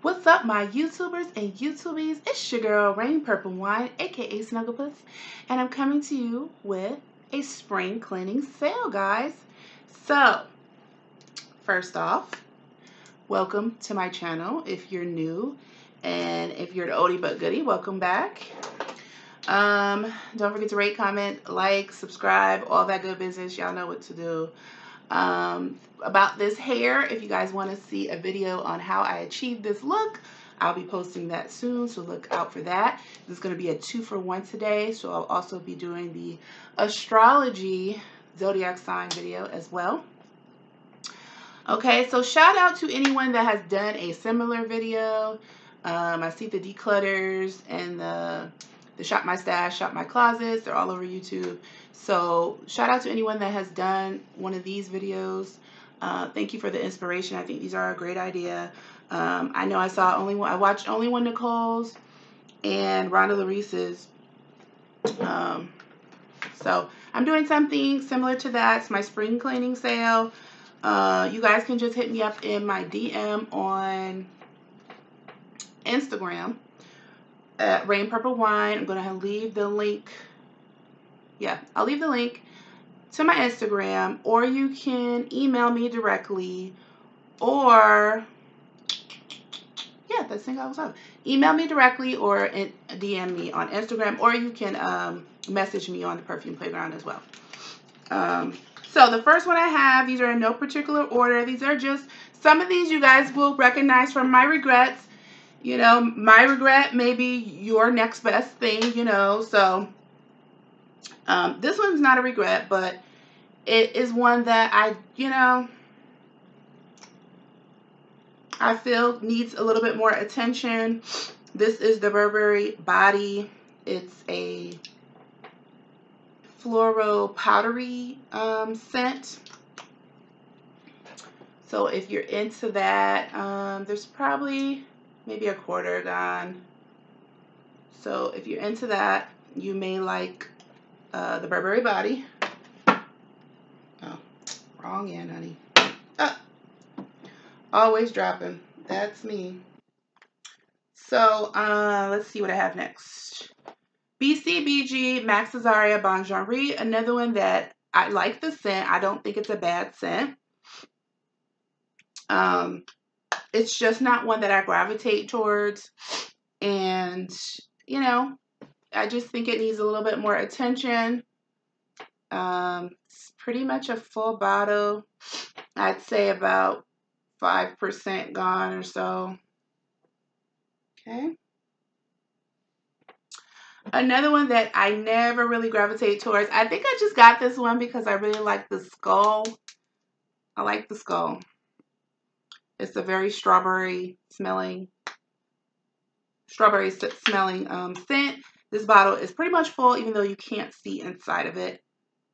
What's up my YouTubers and YouTubies, it's your girl Rain Purple Wine aka Snugglepuss, and I'm coming to you with a spring cleaning sale, guys. So first off, welcome to my channel if you're new, and if you're the oldie but goodie, welcome back. Don't forget to rate, comment, like, subscribe, all that good business. Y'all know what to do. About this hair, if you guys want to see a video on how I achieved this look, I'll be posting that soon, so look out for that. This is going to be a 2-for-1 today, so I'll also be doing the astrology zodiac sign video as well. Okay, so shout out to anyone that has done a similar video. I see the declutters and the Shop My Stash, Shop My Closets, they're all over YouTube. So shout out to anyone that has done one of these videos. Thank you for the inspiration. I think these are a great idea. I know I saw only one, I watched only one Nicole's and Rhonda Lurice's. So I'm doing something similar to that. It's my spring cleaning sale. You guys can just hit me up in my DM on Instagram at Rain Purple Wine. I'm going to leave the link. Yeah, I'll leave the link to my Instagram, or you can email me directly, or yeah, that's the thing I was on. Email me directly or DM me on Instagram, or you can message me on the Perfume Playground as well. So the first one I have, these are in no particular order. These are just some of these you guys will recognize from my regrets. You know, my regret may be your next best thing, you know, so this one's not a regret, but it is one that I, you know, I feel needs a little bit more attention. This is the Burberry Body. It's a floral powdery scent. So if you're into that, there's probably maybe a quarter gone. So if you're into that, you may like the Burberry Body. Oh, wrong end, honey. Oh, always dropping. That's me. So let's see what I have next. BCBG Max Azria Bon Genre. Another one that I like the scent. I don't think it's a bad scent. It's just not one that I gravitate towards, and you know, I just think it needs a little bit more attention. It's pretty much a full bottle. I'd say about 5% gone or so. Okay. Another one that I never really gravitate towards. I think I just got this one because I really like the skull. I like the skull. It's a very strawberry smelling, scent. This bottle is pretty much full, even though you can't see inside of it.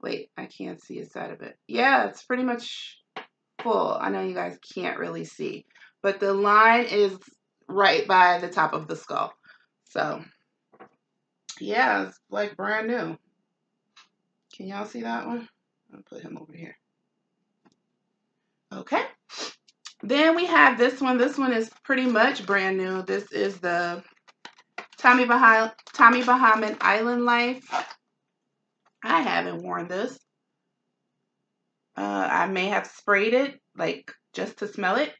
Wait, I can't see inside of it. Yeah, it's pretty much full. I know you guys can't really see, but the line is right by the top of the skull. So yeah, it's like brand new. Can y'all see that one? I'll put him over here. Okay. Then we have this one. This one is pretty much brand new. This is the Tommy Bahama Island Life. I haven't worn this. I may have sprayed it, like, just to smell it.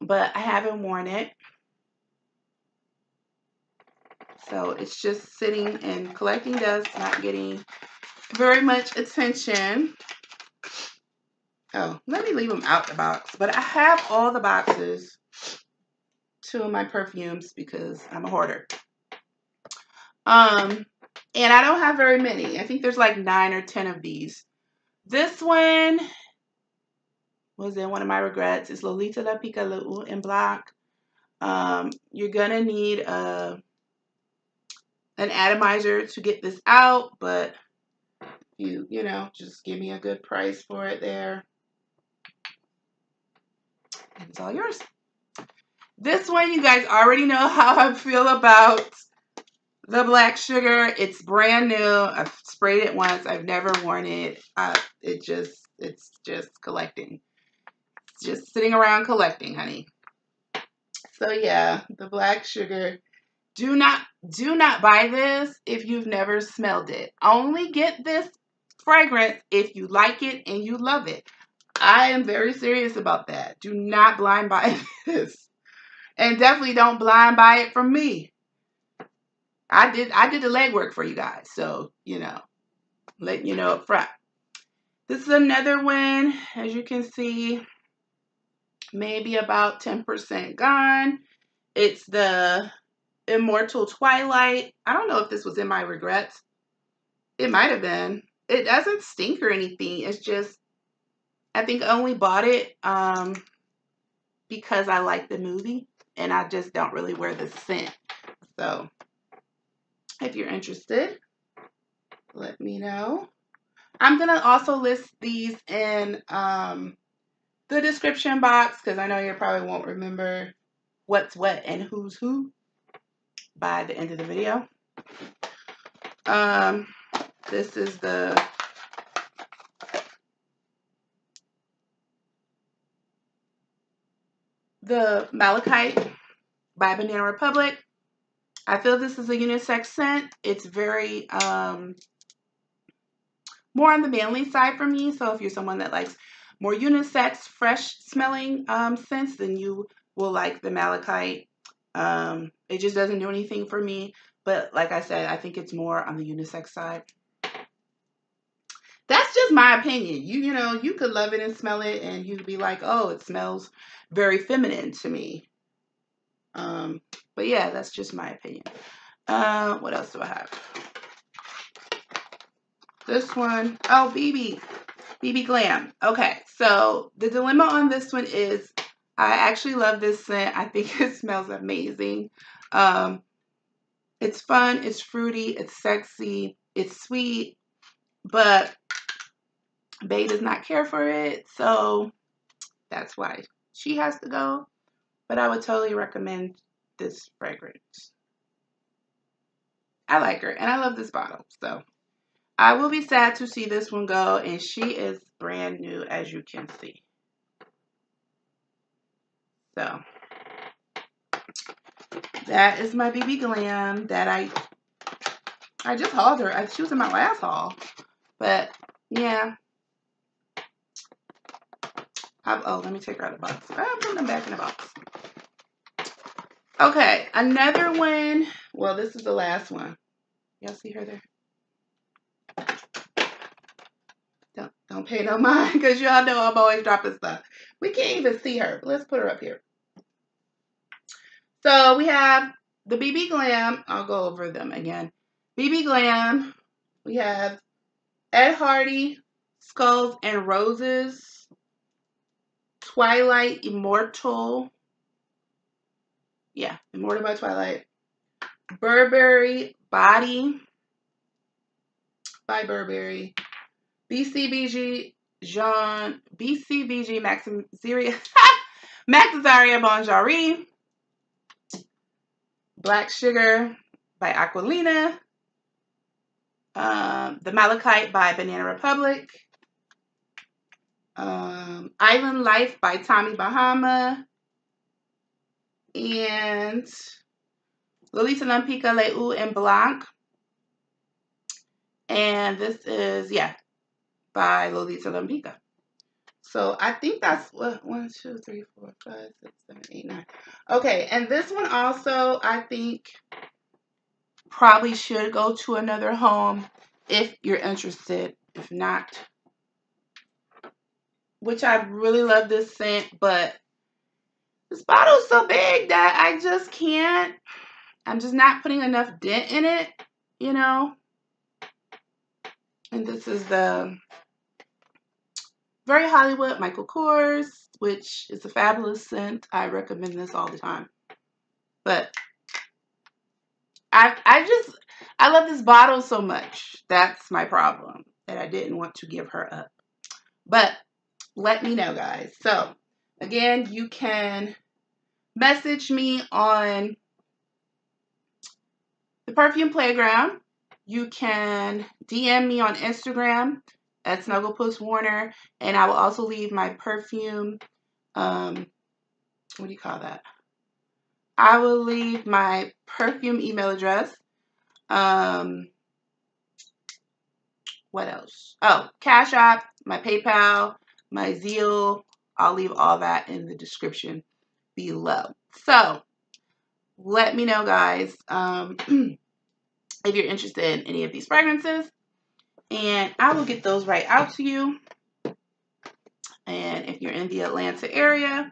But I haven't worn it. So it's just sitting and collecting dust, not getting very much attention. Oh, let me leave them out the box. But I have all the boxes, two of my perfumes, because I'm a hoarder. And I don't have very many. I think there's like 9 or 10 of these. This one was in one of my regrets. It's Lolita Lempicka Le in Black. You're gonna need an atomizer to get this out, but you know, just give me a good price for it there. It's all yours. This one, you guys already know how I feel about the Black Sugar. It's brand new. I've sprayed it once. I've never worn it. It's just collecting. It's just sitting around collecting, honey. So yeah, the Black Sugar. Do not buy this if you've never smelled it. Only get this fragrance if you like it and you love it. I am very serious about that. Do not blind buy this. And definitely don't blind buy it from me. I did the legwork for you guys. So, you know, letting you know up front. This is another one, as you can see, maybe about 10% gone. It's the Immortal Twilight. I don't know if this was in my regrets. It might have been. It doesn't stink or anything. It's just, I think I only bought it because I like the movie and I just don't really wear the scent. So if you're interested, let me know. I'm going to also list these in the description box because I know you probably won't remember what's what and who's who by the end of the video. This is the Malachite by Banana Republic. I feel this is a unisex scent. It's very more on the manly side for me. So if you're someone that likes more unisex, fresh smelling scents, then you will like the Malachite. It just doesn't do anything for me. But like I said, I think it's more on the unisex side. That's just my opinion. You know, you could love it and smell it and you'd be like, oh, it smells very feminine to me. But yeah, that's just my opinion. What else do I have? This one, oh, BB Glam. Okay, so the dilemma on this one is I actually love this scent. I think it smells amazing. It's fun, it's fruity, it's sexy, it's sweet, but Bae does not care for it, so that's why she has to go. But I would totally recommend this fragrance. I like her, and I love this bottle, so I will be sad to see this one go, and she is brand new, as you can see. So that is my BB Glam that I just hauled her. She was in my last haul, but yeah. Oh, let me take her out of the box. I'm putting them back in the box. Okay, another one. Well, this is the last one. Y'all see her there? Don't pay no mind because y'all know I'm always dropping stuff. We can't even see her. Let's put her up here. So we have the BB Glam. I'll go over them again. BB Glam. We have Ed Hardy, Skulls and Roses, Twilight Immortal. Yeah, Immortal by Twilight. Burberry Body by Burberry. BCBG Max Azria, Max Azria Bon Genre, Black Sugar by Aquolina, the Malachite by Banana Republic, Island Life by Tommy Bahama, and Lolita Lempicka Leu and Blanc. And this is, yeah, by Lolita Lempicka. So I think that's what 1, 2, 3, 4, 5, 6, 7, 8, 9. Okay, and this one also I think probably should go to another home if you're interested. If not, which I really love this scent, but this bottle's so big that I just can't. I'm just not putting enough dent in it, you know. And this is the Very Hollywood Michael Kors, which is a fabulous scent. I recommend this all the time. But I love this bottle so much. That's my problem, that I didn't want to give her up. But let me know, guys. So, again, you can message me on the Perfume Playground. You can DM me on Instagram at Snugglepuss Warner, and I will also leave my perfume, what do you call that? I will leave my perfume email address. What else? Oh, Cash App, my PayPal, my Zeal. I'll leave all that in the description below. So let me know, guys, if you're interested in any of these fragrances, and I will get those right out to you. And if you're in the Atlanta area,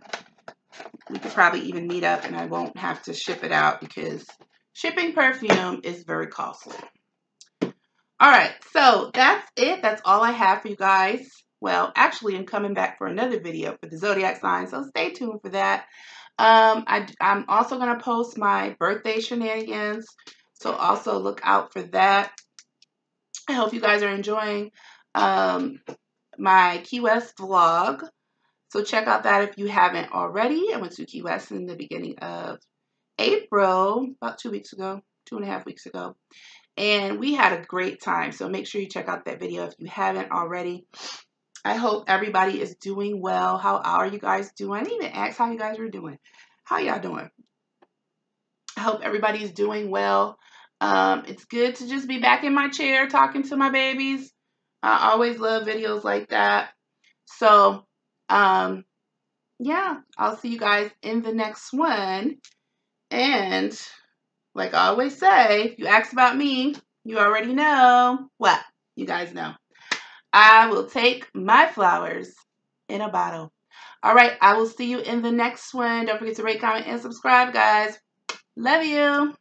we could probably even meet up and I won't have to ship it out because shipping perfume is very costly. All right, so that's it. That's all I have for you guys. Well, actually, I'm coming back for another video for the Zodiac sign, so stay tuned for that. I'm also going to post my birthday shenanigans, so also look out for that. I hope you guys are enjoying my Key West vlog, so check out that if you haven't already. I went to Key West in the beginning of April, about 2 weeks ago, 2.5 weeks ago, and we had a great time, so make sure you check out that video if you haven't already. I hope everybody is doing well. How are you guys doing? I didn't even ask how you guys were doing. How y'all doing? I hope everybody's doing well. It's good to just be back in my chair talking to my babies. I always love videos like that. So, yeah, I'll see you guys in the next one. And like I always say, if you ask about me, you already know. Well, you guys know. I will take my flowers in a bottle. All right, I will see you in the next one. Don't forget to rate, comment, and subscribe, guys. Love you.